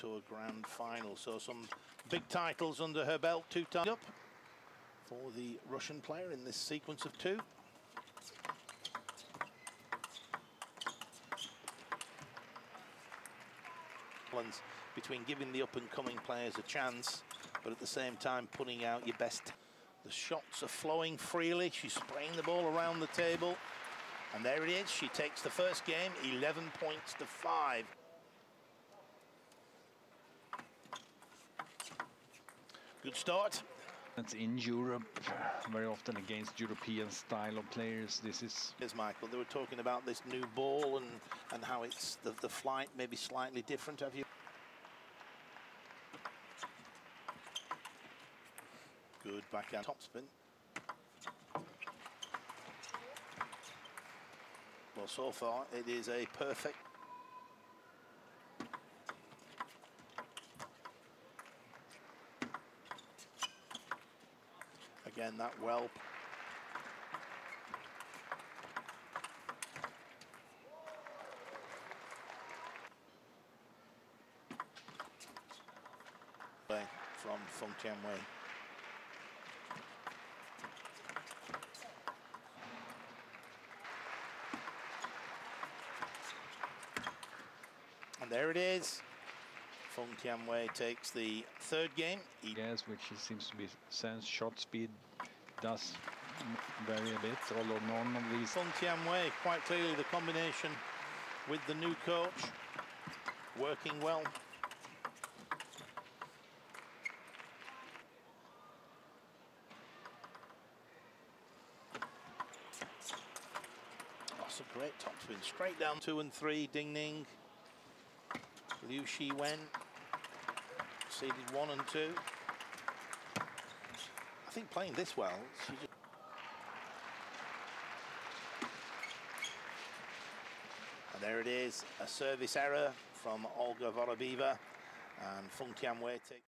Tour Grand Final. So some big titles under her belt, two tied up for the Russian player in this sequence of two. Balance between giving the up-and-coming players a chance, but at the same time putting out your best. The shots are flowing freely. She's spraying the ball around the table. And there it is. She takes the first game, 11 points to 5. Good start. That's in Europe, very often against European style of players. This is... Yes, Michael, they were talking about this new ball and how it's the flight may be slightly different. Have you? Good backhand topspin. Well, so far it is a perfect. Again, that well. From Feng Tianwei. There it is. Feng Tianwei takes the third game. Yes, which seems to be sense. Shot speed does vary a bit, although none of these. Feng Tianwei, quite clearly the combination with the new coach, working well. That's a great topspin. Straight down 2 and 3, Ding Ning. Liu Shi Wen, seeded 1 and 2. I think playing this well, she just... And there it is, a service error from Olga Vorobeva, and Feng Tianwei takes...